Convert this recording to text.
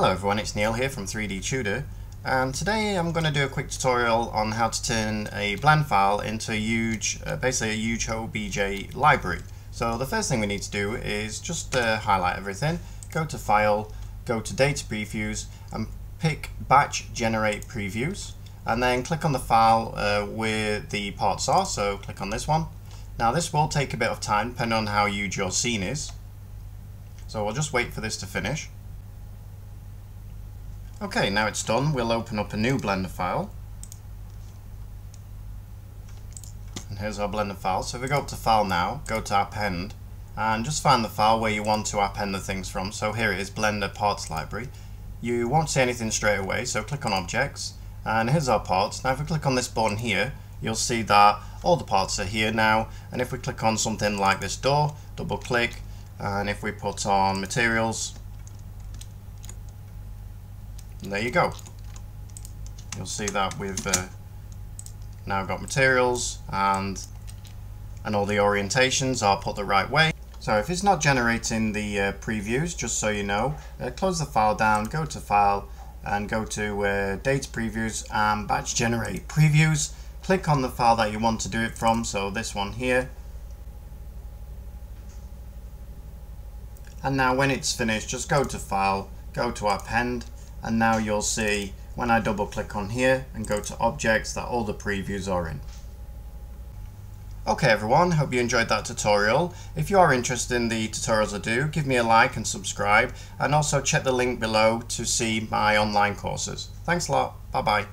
Hello everyone, it's Neil here from 3D Tudor, and today I'm going to do a quick tutorial on how to turn a Blend file into a huge, basically a huge OBJ library. So the first thing we need to do is just highlight everything, go to File, go to Data Previews, and pick Batch Generate Previews, and then click on the file where the parts are, so click on this one. Now this will take a bit of time depending on how huge your scene is, so we'll just wait for this to finish. Okay, now it's done, we'll open up a new Blender file. And here's our Blender file. So if we go up to File now, go to Append, and just find the file where you want to append the things from. So here it is, Blender Parts Library. You won't see anything straight away, so click on Objects, and here's our parts. Now if we click on this button here, you'll see that all the parts are here now, and if we click on something like this door, double click, and if we put on Materials, and there you go. You'll see that we've now got materials and all the orientations are put the right way. So if it's not generating the previews, just so you know, close the file down, go to File and go to Data Previews and Batch Generate Previews. Click on the file that you want to do it from, so this one here. And now when it's finished, just go to File, go to Append, and now you'll see when I double click on here and go to Objects that all the previews are in. Okay everyone, hope you enjoyed that tutorial. If you are interested in the tutorials I do, give me a like and subscribe, and also check the link below to see my online courses. Thanks a lot, bye bye.